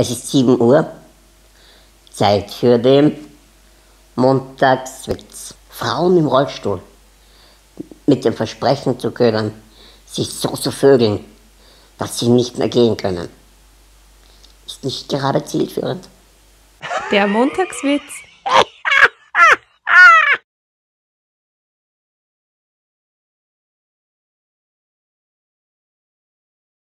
Es ist 7 Uhr, Zeit für den Montagswitz. Frauen im Rollstuhl mit dem Versprechen zu ködern, sich so zu vögeln, dass sie nicht mehr gehen können. Ist nicht gerade zielführend. Der Montagswitz.